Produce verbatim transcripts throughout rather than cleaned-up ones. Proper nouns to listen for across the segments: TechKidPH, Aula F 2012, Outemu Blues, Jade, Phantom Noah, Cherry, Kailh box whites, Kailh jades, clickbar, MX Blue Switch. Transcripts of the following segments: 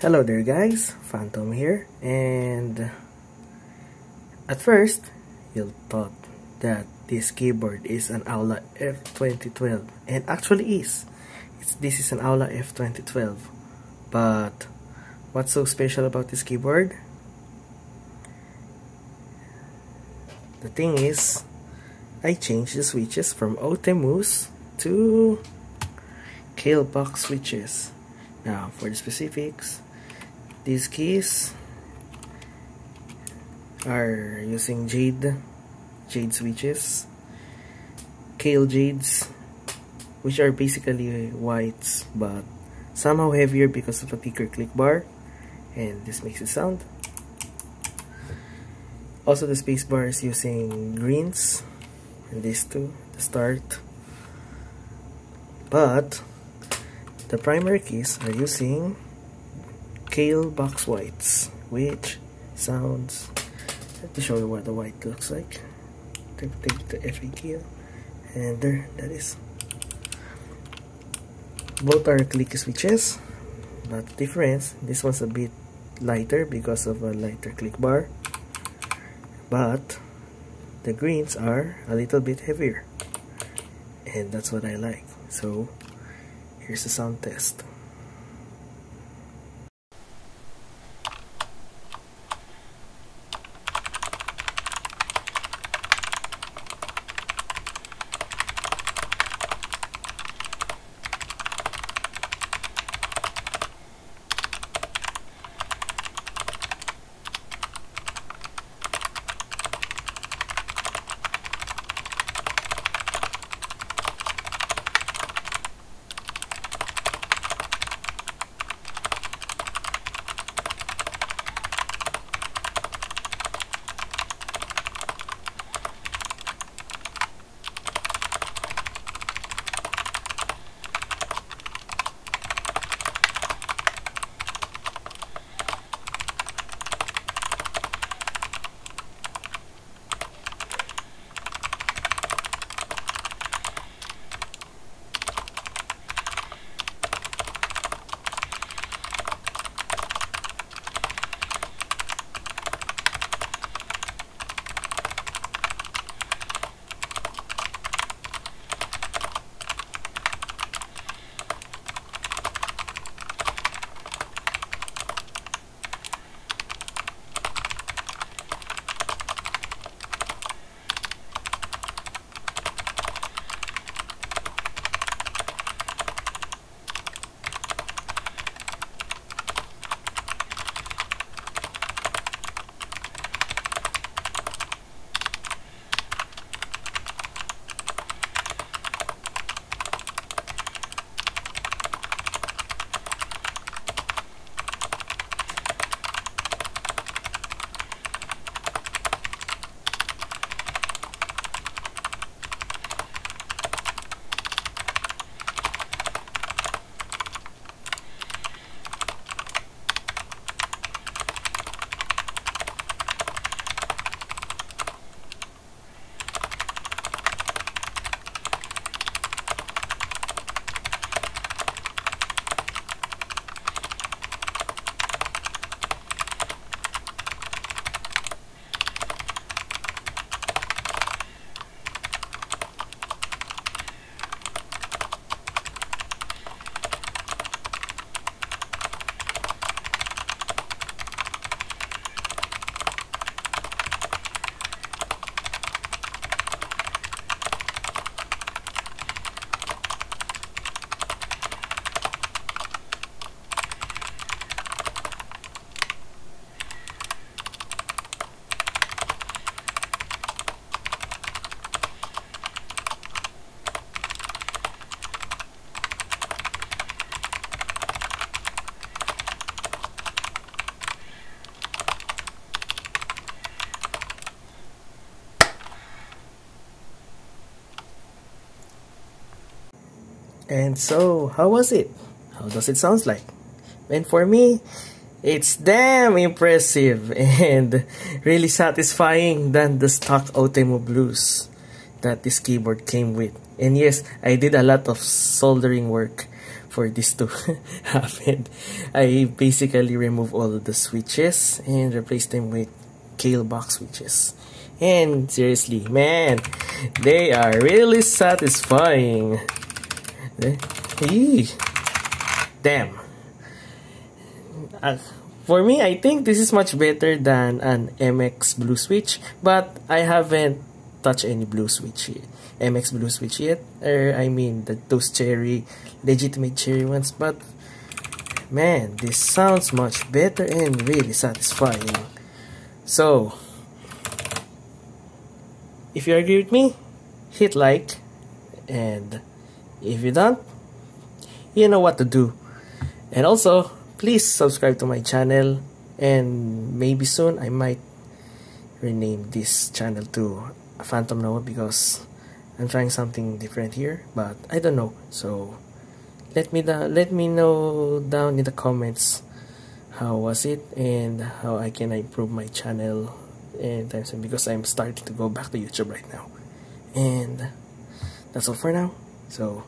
Hello there guys, Phantom here, and at first you thought that this keyboard is an Aula F twenty twelve, and actually is. It's, this is an Aula F twenty twelve, but what's so special about this keyboard? The thing is, I changed the switches from Outemu's to Kailh box switches. Now for the specifics, these keys are using jade jade switches, Kailh jades, which are basically whites but somehow heavier because of a thicker click bar, and this makes it sound. Also the space bar is using greens, and these two the start, but the primary keys are using Kailh box whites, which sounds. Let me show you what the white looks like. Take, take the F A Q, and there, that is. Both are clicky switches, but the difference, this one's a bit lighter because of a lighter click bar, but the greens are a little bit heavier, and that's what I like. So here's the sound test. And so, how was it? How does it sound like? And for me, it's damn impressive and really satisfying than the stock Outemu Blues that this keyboard came with. And yes, I did a lot of soldering work for this to happen. I basically removed all of the switches and replaced them with Kailh box switches. And seriously, man, they are really satisfying. Damn. Uh, for me, I think this is much better than an M X Blue Switch, but I haven't touched any Blue Switch yet. M X Blue Switch yet. Or, I mean, the, those Cherry, legitimate Cherry ones, but man, this sounds much better and really satisfying. So, if you agree with me, hit like, and if you don't, you know what to do. And also, please subscribe to my channel, and maybe soon I might rename this channel to Phantom Noah because I'm trying something different here, but I don't know. So let me let me know down in the comments how was it and how I can improve my channel. And because I'm starting to go back to YouTube right now. And that's all for now. So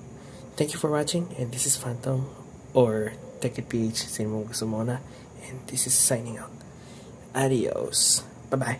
thank you for watching, and this is Phantom or TechKidPH Sinimong Gusto Mona, and this is signing out. Adios. Bye bye.